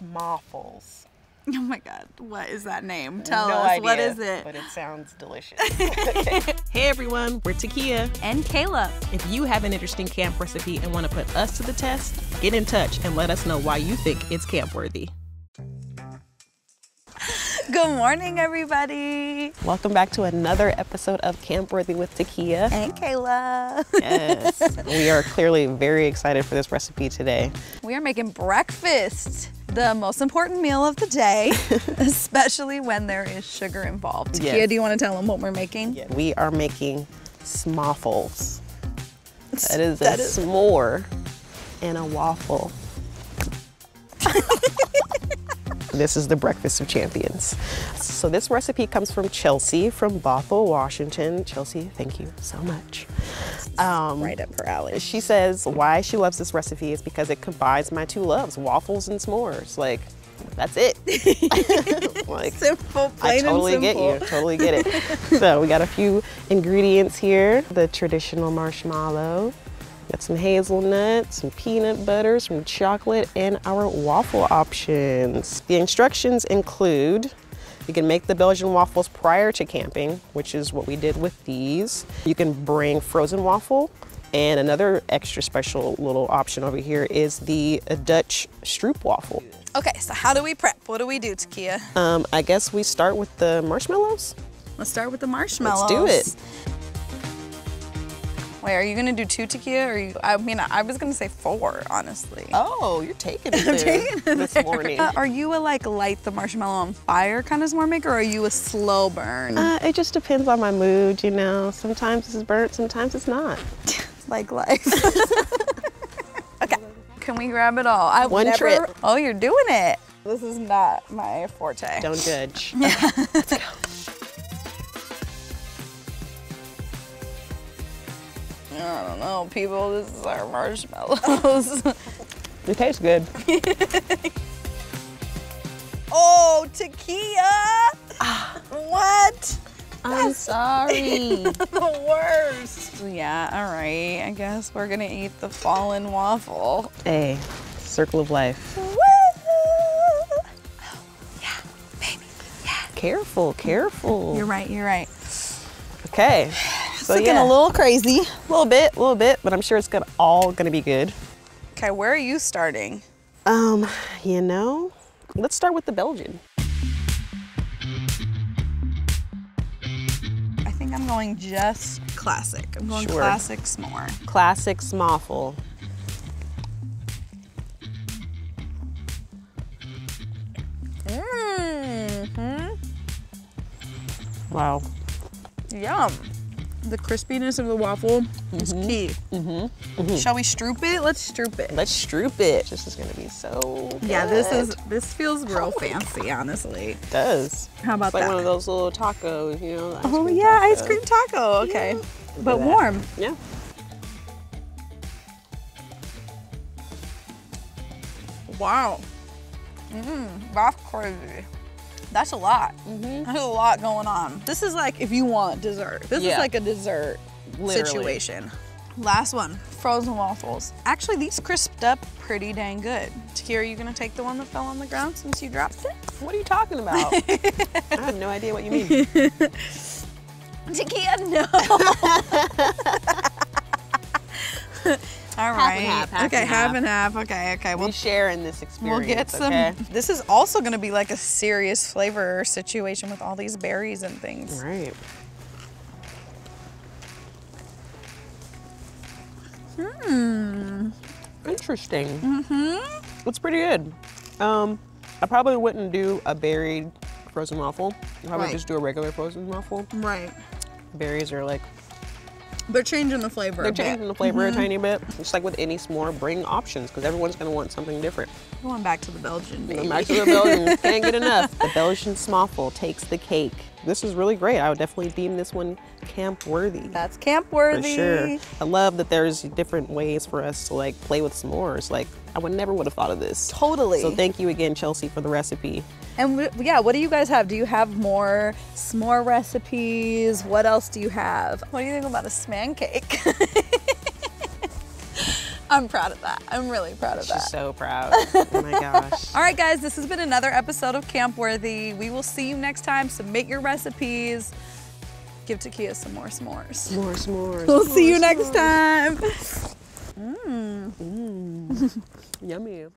S'maffles. Oh my God, what is that name? Tell us, idea, what is it? But it sounds delicious. Hey everyone, we're Takiya. And Kayla. If you have an interesting camp recipe and want to put us to the test, get in touch and let us know why you think it's Camp Worthy. Good morning, everybody. Welcome back to another episode of Camp Worthy with Takiya. And Kayla. Yes. We are clearly very excited for this recipe today. We are making breakfast. The most important meal of the day, especially when there is sugar involved. Yes. Kia, do you want to tell them what we're making? Yeah. We are making S'maffles. That is a s'more and a waffle. This is the breakfast of champions. So this recipe comes from Chelsea, from Bothell, Washington. Chelsea, thank you so much. Right up her alley. She says why she loves this recipe is because it combines my two loves, waffles and s'mores. Like, that's it. Like, simple, plain and simple. I totally get you, totally get it. So we got a few ingredients here. The traditional marshmallow. Got some hazelnut, some peanut butter, some chocolate, and our waffle options. The instructions include, you can make the Belgian waffles prior to camping, which is what we did with these. You can bring frozen waffle, and another extra special little option over here is the Dutch Stroopwafel. Okay, so how do we prep? What do we do, Takiya? I guess we start with the marshmallows. Let's start with the marshmallows. Let's do it. Wait, are you gonna do two, Takiya? Or I was gonna say four, honestly. Oh, you're taking it this morning. Are you a light the marshmallow on fire kind of s'more maker, or are you a slow burn? It just depends on my mood, you know. Sometimes it's burnt, sometimes it's not. Like life. Okay, can we grab it all? One trip. Oh, you're doing it. This is not my forte. Don't judge. Yeah. Okay, let's go. I don't know, people, this is our marshmallows. It tastes good. Oh, Takiya! What? I'm sorry. The worst. Yeah, all right. I guess we're gonna eat the fallen waffle. Hey, circle of life. Woo! Oh, yeah, baby, yeah. Careful, careful. You're right, you're right. Okay. So it's looking a little crazy. A little bit, but I'm sure it's all gonna be good. Okay, where are you starting? You know, let's start with the Belgian. I think I'm going just classic. I'm going classic s'more. Classic S'maffle. Mm-hmm. Wow. Yum. The crispiness of the waffle is key. Shall we stroop it? Let's stroop it. Let's stroop it. This is gonna be so good. Yeah, this feels real fancy, honestly. It does. How about that? It's like one of those little tacos, you know? Oh yeah, ice cream taco, okay. Yeah. But warm. Yeah. Wow. That's crazy. That's a lot. That's a lot going on. This is like if you want dessert. This is like a dessert situation. Last one, frozen waffles. Actually, these crisped up pretty dang good. Takiya, are you gonna take the one that fell on the ground since you dropped it? What are you talking about? I have no idea what you mean. Takiya, no. All right. Half and half. Okay. We'll share in this experience. We'll get some. Okay? This is also going to be like a serious flavor situation with all these berries and things. Right. Interesting. It's pretty good. I probably wouldn't do a berried frozen waffle. I'd probably just do a regular frozen waffle. Right. Berries are like. They're changing the flavor. They're changing the flavor a tiny bit. Just like with any s'more, bring options because everyone's gonna want something different. Going back to the Belgian, baby. Going back to the Belgian. Can't get enough. The Belgian S'maffle takes the cake. This is really great. I would definitely deem this one Camp Worthy. That's Camp Worthy. For sure. I love that there's different ways for us to like play with s'mores. Like I never would have thought of this. Totally. So thank you again, Chelsea, for the recipe. And yeah, what do you guys have? Do you have more s'more recipes? What else do you have? What do you think about a s'man cake? I'm proud of that. I'm really proud of that. She's so proud. Oh my gosh. All right, guys, this has been another episode of Camp Worthy. We will see you next time. Submit your recipes. Give Takiya some more s'mores. More s'mores. We'll see you next time. Mmm. Mmm. Yummy.